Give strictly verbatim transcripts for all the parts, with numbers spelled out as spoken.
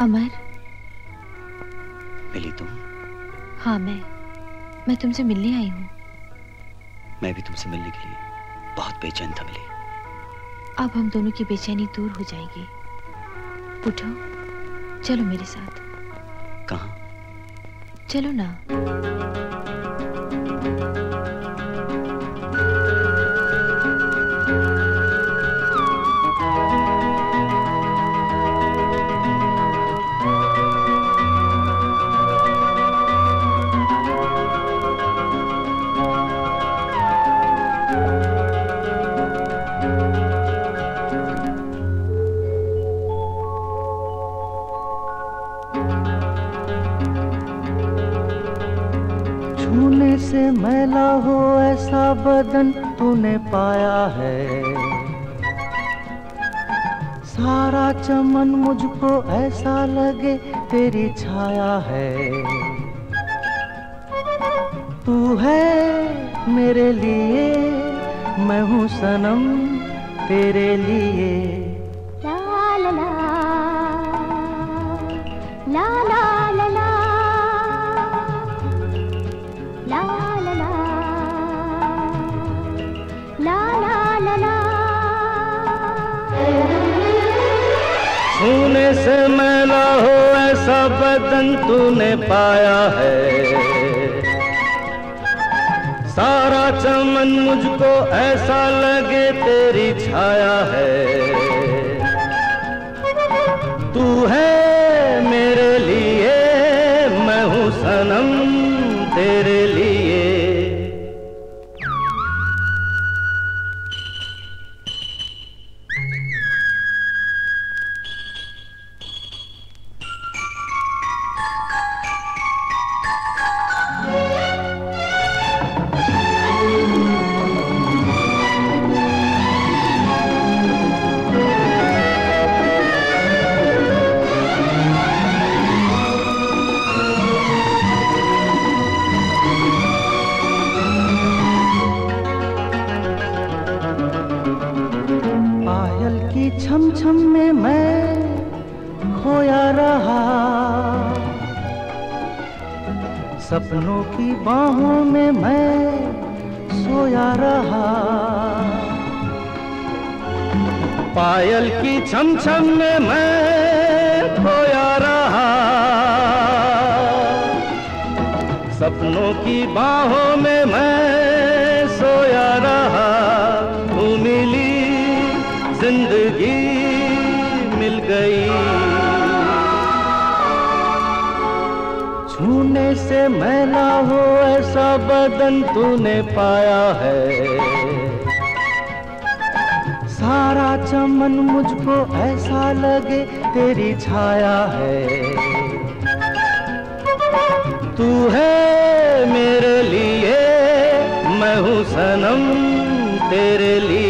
अमर मिली तुम? हाँ मैं मैं तुमसे मिलने आई हूँ। मैं भी तुमसे मिलने के लिए बहुत बेचैन था मिली। अब हम दोनों की बेचैनी दूर हो जाएगी। उठो, चलो मेरे साथ। कहाँ? चलो ना। मैला हो ऐसा बदन तूने पाया है, सारा चमन मुझको ऐसा लगे तेरी छाया है। तू है मेरे लिए, मैं हूँ सनम तेरे लिए। ला ला ला ला ला ला ला से मैला हो ऐसा बदन तूने पाया है, सारा चमन मुझको ऐसा लगे तेरी छाया है। तू है मेरे लिए, मैं हूँ सनम तेरे लिए। सपनों की बाहों में मैं सोया रहा, पायल की छमछम में मैं खोया रहा, सपनों की बाहों में मैं सोया रहा। तू मिली, जिंदगी मिल गई। छूने से मैला हो ऐसा बदन तूने पाया है, सारा चमन मुझको ऐसा लगे तेरी छाया है। तू है मेरे लिए, मैं हूँ सनम तेरे लिए।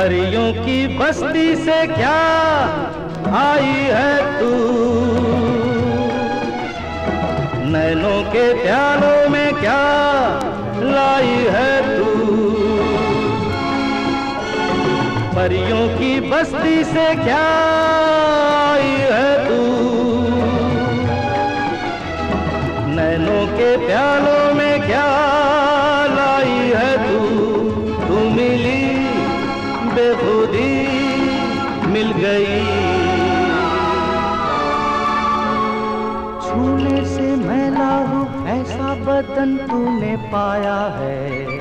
परियों की बस्ती से क्या आई है तू, नैनों के प्यालों में क्या लाई है तू। परियों की बस्ती से क्या आई है तू, नैनों के प्यालों में क्या लाई है तू। तू मिली, बेखुदी मिल गई। छूने से मैला हो ऐसा बदन तूने पाया है,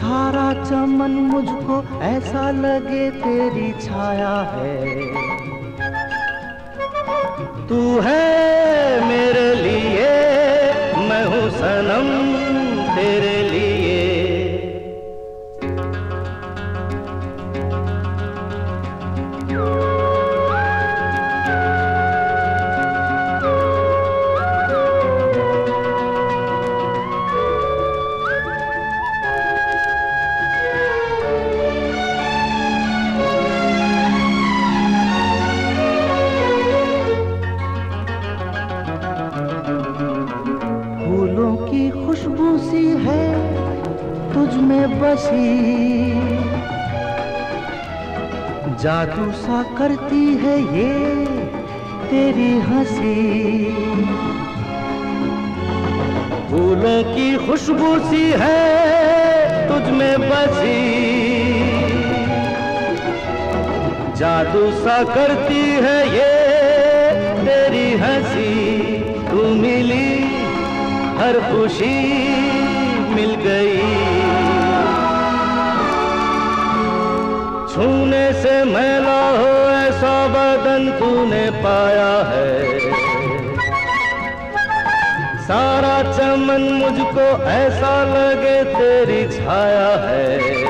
सारा चमन मुझको ऐसा लगे तेरी छाया है। तू है मेरे लिए, मैं हूँ सनम तेरे लिए। जादू सा करती है ये तेरी हंसी, फूलों की खुशबू सी है तुझ में बसी, जादू सा करती है ये तेरी हंसी, तू मिली हर खुशी मिल गई, छूने से मैला हो ऐसा बदन तूने पाया है, सारा चमन मुझको ऐसा लगे तेरी छाया है,